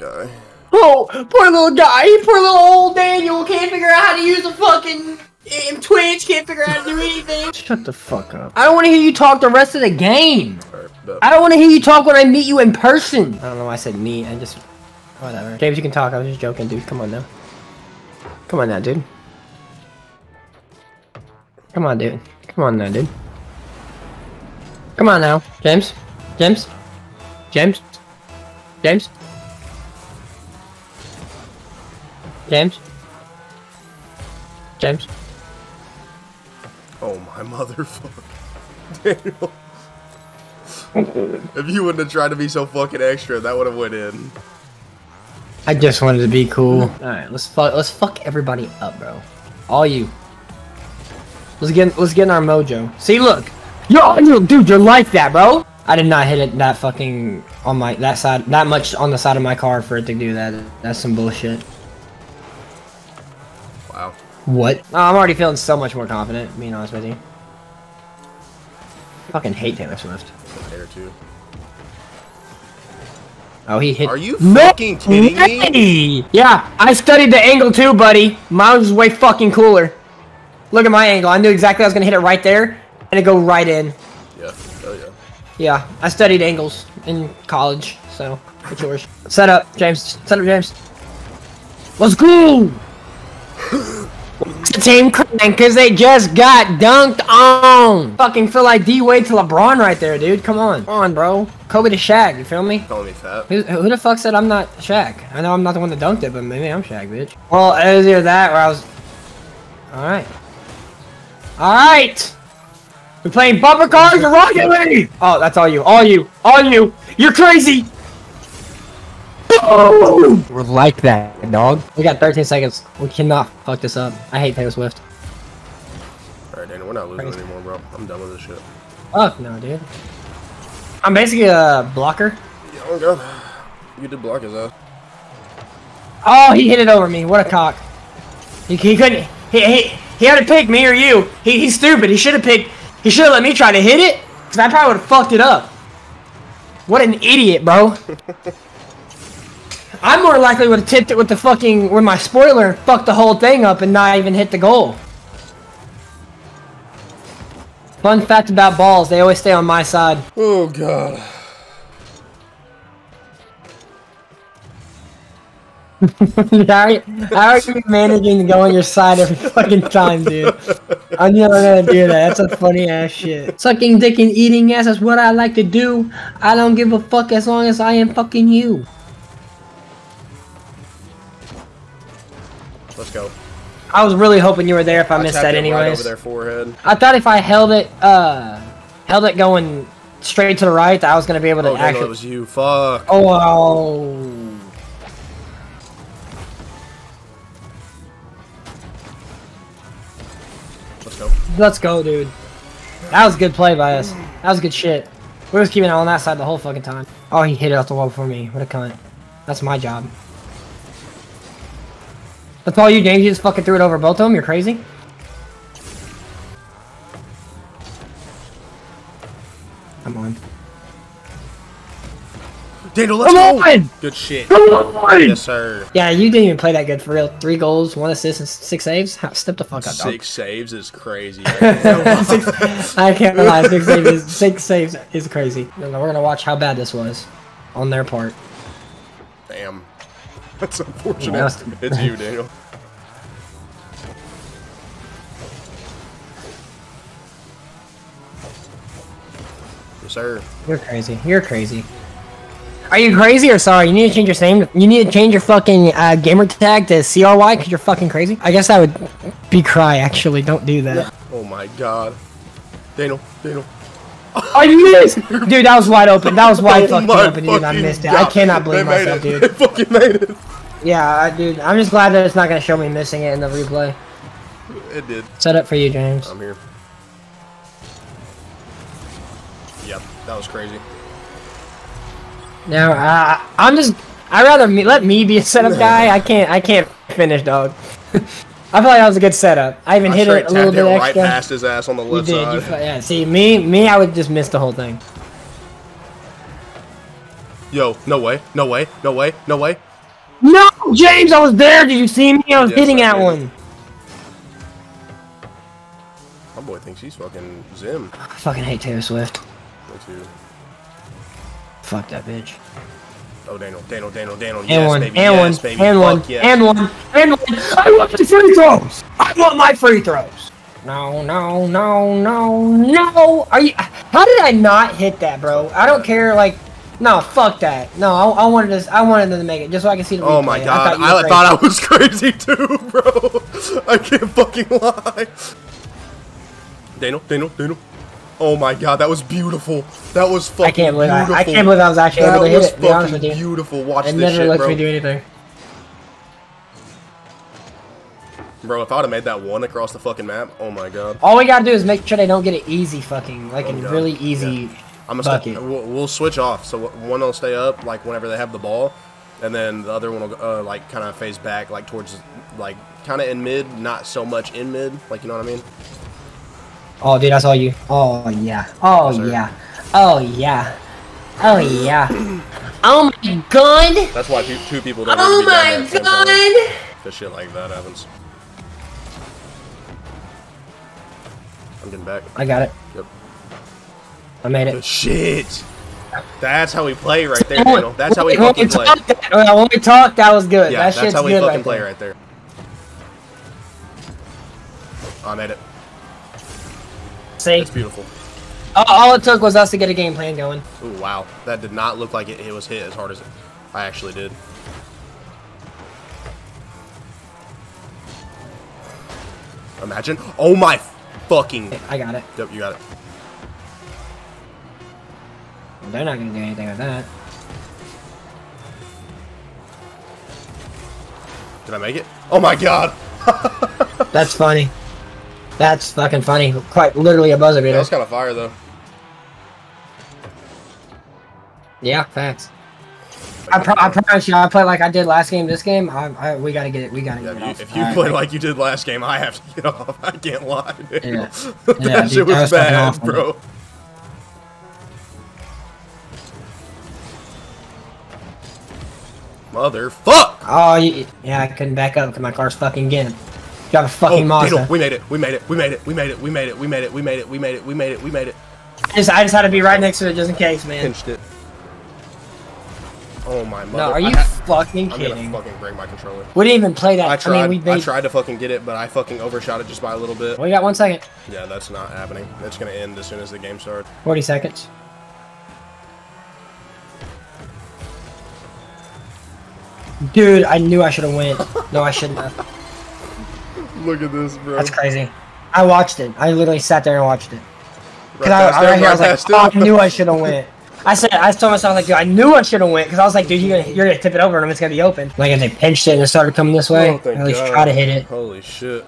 guy. Oh, poor little guy. Poor little old Daniel can't figure out how to use a fucking Twitch. Can't figure out how to do anything. Shut the fuck up. I don't want to hear you talk the rest of the game. I don't want to hear you talk when I meet you in person. I don't know why I said me. I just... whatever. James, you can talk. I was just joking, dude. Come on now. Come on now, dude. Come on, dude. Come on now, dude. Come on now. James. James. James. James. James. James. Oh my motherfucker. Daniel. If you wouldn't have tried to be so fucking extra, that would have went in. I just wanted to be cool. Alright, let's fuck everybody up, bro. All you. Let's get in our mojo. See, look. Yo, dude, you're like that, bro. I did not hit it that fucking on my that much on the side of my car for it to do that. That's some bullshit. Wow. What? Oh, I'm already feeling so much more confident, being honest with you. I fucking hate Taylor Swift. Hater too. Oh, he hit. Are you fucking kidding me? Yeah, I studied the angle too, buddy. Mine was way fucking cooler. Look at my angle. I knew exactly I was gonna hit it right there, and it go right in. Yeah, hell yeah. Yeah, I studied angles in college, so it's yours. Set up, James. Set up, James. Let's go. Team crying because they just got dunked on. Fucking feel like D-Wade to LeBron right there, dude. Come on. Come on, bro. Kobe to Shaq, you feel me? Call me fat. Who the fuck said I'm not Shaq? I know I'm not the one that dunked it, but maybe I'm Shaq, bitch. Well, it was either that or I was... Alright. Alright! We're playing bumper cars and Rocket League! Oh, that's all you. All you. All you. You're crazy! Oh. We're like that, dog. We got 13 seconds. We cannot fuck this up. I hate Taylor Swift. Alright, Daniel, we're not losing anymore, bro. I'm done with this shit. Fuck no, dude. I'm basically a blocker. Yeah, oh god. You did block his ass. Oh, he hit it over me. What a cock. He couldn't. He had to pick me or you. He's stupid. He should have picked. He should have let me try to hit it. Cause I probably would have fucked it up. What an idiot, bro. I more likely would have tipped it with the fucking, with my spoiler, fucked the whole thing up and not even hit the goal. Fun fact about balls, they always stay on my side. Oh god. How are you managing to go on your side every fucking time, dude? I'm never gonna do that. That's a funny ass shit. Sucking dick and eating ass is what I like to do. I don't give a fuck as long as I am fucking you. Let's go. I was really hoping you were there. If I missed that anyways, right over their forehead. I thought if I held it going straight to the right, that I was gonna be able to. Oh, actually, it was you. Fuck. Oh. Wow. Let's go. Let's go, dude. That was a good play by us. That was good shit. We were just keeping it on that side the whole fucking time. Oh, he hit it off the wall for me. What a cunt. That's my job. That's all you, James. You just fucking threw it over both of them. You're crazy. Come on. Daniel, let's go! Good shit. Come on! Yes, sir. Yeah, you didn't even play that good for real. 3 goals, 1 assist, and 6 saves. Step the fuck up, dog. 6 saves is crazy. I can't lie. 6 saves is crazy. We're gonna watch how bad this was on their part. Damn. That's unfortunate. Yeah, it's you, Daniel. Yes, sir. You're crazy. You're crazy. Are you crazy or sorry? You need to change your name. You need to change your fucking gamer tag to CRY because you're fucking crazy. I guess that would be cry, actually. Don't do that. Oh my god. Daniel. Daniel. I missed! Dude, that was wide open. That was wide fucking open, dude. I missed it. I cannot believe myself, dude. They fucking made it. Yeah, dude. I'm just glad that it's not going to show me missing it in the replay. It did. Set up for you, James. I'm here. Yep, that was crazy. Now, I'm just... I'd rather let me be a setup guy. I can't finish, dog. I feel like that was a good setup. I even hit it a little bit extra. Right past his ass on the left side. Yeah, see, me, I would just miss the whole thing. Yo, no way, no way, no way, no way. No, James, I was there. Did you see me? I was hitting at one. My boy thinks she's fucking Zim. I fucking hate Taylor Swift. Me too. Fuck that bitch. Oh, Daniel, Daniel, Daniel, Daniel. And yes, one, baby. And yes, one, baby. And one, yes. And one, and one. I want the free throws. I want my free throws. No, no, no, no, no. Are you? How did I not hit that, bro? I don't care. Like, no, fuck that. No, I wanted this. I wanted them to make it just so I can see the replay. Oh my god, I thought I was crazy too, bro. I can't fucking lie. Daniel, Daniel, Daniel. Oh my god, that was beautiful. That was fucking beautiful. I can't believe I was actually able to hit it. That was fucking beautiful. Watch this shit, bro. It never lets me do anything. Bro, if I would've made that one across the fucking map, oh my god. All we gotta do is make sure they don't get an easy fucking, like a really easy bucket. We'll switch off, so one will stay up, like, whenever they have the ball, and then the other one will, like, kind of phase back, like, towards, like, kind of in mid, not so much in mid, like, you know what I mean? Oh, dude, I saw you. Oh, yeah. Oh, yeah. Oh, yeah. Oh, yeah. Oh, my God. That's why two people don't have to be down there. Oh, my God. Because shit like that happens. I'm getting back. I got it. Yep. I made it. Good shit. That's how we play right there, Daniel. That's how we fucking play. When we talked, that was good. Yeah, that's how we fucking play right there. I made it. It's beautiful. All it took was us to get a game plan going. Ooh, wow. That did not look like it was hit as hard as I actually did. Imagine. Oh my fucking. I got it. Yep, you got it. They're not going to do anything with that. Did I make it? Oh my god. That's funny. That's fucking funny. Quite literally a buzzer beater. That's kind of fire, though. Yeah, facts. I promise you, I play like I did last game. This game, we gotta get it. We gotta get it. If you play like you did last game, I have to get off. I can't lie, dude. Yeah. That shit was bad, bro. Motherfuck! Oh, yeah. I couldn't back up because my car's fucking getting. Got a fucking Mazda. We made it. We made it. We made it. We made it. We made it. We made it. We made it. We made it. We made it. We made it. I just had to be right next to it just in case, man. Pinched it. Oh my mother. No, are you fucking kidding? I'm gonna fucking break my controller. We didn't even play that. I tried to fucking get it, but I fucking overshot it just by a little bit. We got 1 second. Yeah, that's not happening. It's gonna end as soon as the game starts. 40 seconds. Dude, I knew I should have went. No, I shouldn't have. Look at this, bro. That's crazy. I watched it. I literally sat there and watched it. Because I was like, oh, I knew I should have went. I told myself, like, dude, I knew I should have went. Because I was like, dude, you're gonna tip it over and it's gonna be open. Like, if they pinched it and it started coming this way, at least try to hit it. Holy shit.